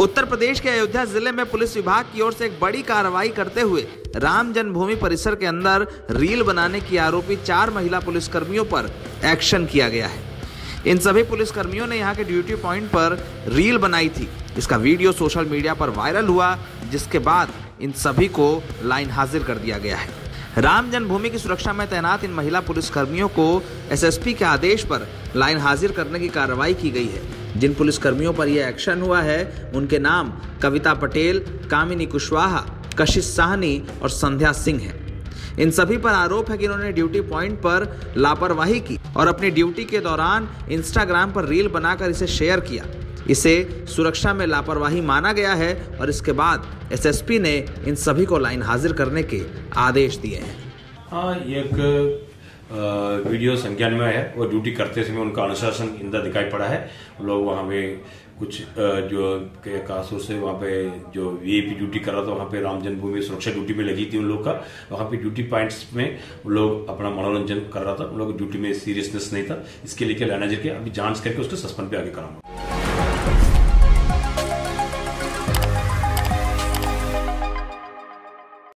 उत्तर प्रदेश के अयोध्या जिले में पुलिस विभाग की ओर से एक बड़ी कार्रवाई करते हुए राम जन्मभूमि परिसर के अंदर रील बनाने की आरोपी 4 महिला पुलिसकर्मियों पर एक्शन किया गया है। इन सभी पुलिसकर्मियों ने यहां के ड्यूटी पॉइंट पर रील बनाई थी। इसका वीडियो सोशल मीडिया पर वायरल हुआ, जिसके बाद इन सभी को लाइन हाजिर कर दिया गया है। राम जन्मभूमि की सुरक्षा में तैनात इन महिला पुलिसकर्मियों को एसएसपी के आदेश पर लाइन हाजिर करने की कार्रवाई की गई है। जिन पुलिसकर्मियों पर यह एक्शन हुआ है, उनके नाम कविता पटेल, कामिनी कुशवाहा, कशिश साहनी और संध्या सिंह हैं। इन सभी पर आरोप है कि इन्होंने ड्यूटी पॉइंट पर लापरवाही की और अपनी ड्यूटी के दौरान इंस्टाग्राम पर रील बनाकर इसे शेयर किया। इसे सुरक्षा में लापरवाही माना गया है और इसके बाद एसएसपी ने इन सभी को लाइन हाजिर करने के आदेश दिए हैं। हाँ, एक वीडियो संज्ञान में है। वो ड्यूटी करते समय उनका अनुशासन इंदा दिखाई पड़ा है। लोग वहाँ पे कुछ जो के कासूर से वहाँ पे जो वीआईपी ड्यूटी कर रहा था, वहाँ पे राम जन्मभूमि सुरक्षा ड्यूटी में लगी थी उन लोग का। वहाँ पे ड्यूटी पॉइंट्स में लोग अपना मनोरंजन कर रहा था। उन लोग ड्यूटी में सीरियसनेस नहीं था। इसके लिए लाइन हाजिर किया। अभी जांच करके उसको सस्पेंड पे आगे कराऊंगा।